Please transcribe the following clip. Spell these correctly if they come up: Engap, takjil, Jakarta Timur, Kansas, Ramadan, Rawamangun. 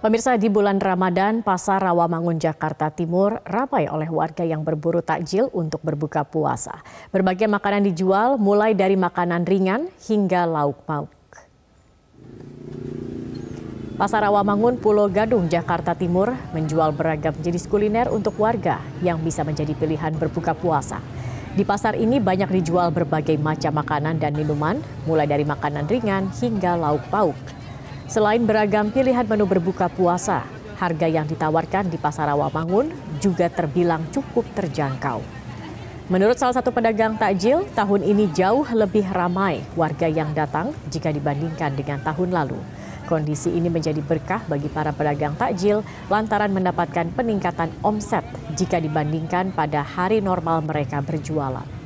Pemirsa, di bulan Ramadan, pasar Rawamangun, Jakarta Timur ramai oleh warga yang berburu takjil untuk berbuka puasa. Berbagai makanan dijual, mulai dari makanan ringan hingga lauk pauk. Pasar Rawamangun, Pulau Gadung, Jakarta Timur menjual beragam jenis kuliner untuk warga yang bisa menjadi pilihan berbuka puasa. Di pasar ini banyak dijual berbagai macam makanan dan minuman, mulai dari makanan ringan hingga lauk pauk. Selain beragam pilihan menu berbuka puasa, harga yang ditawarkan di pasar Rawamangun juga terbilang cukup terjangkau. Menurut salah satu pedagang takjil, tahun ini jauh lebih ramai warga yang datang jika dibandingkan dengan tahun lalu. Kondisi ini menjadi berkah bagi para pedagang takjil lantaran mendapatkan peningkatan omset jika dibandingkan pada hari normal mereka berjualan.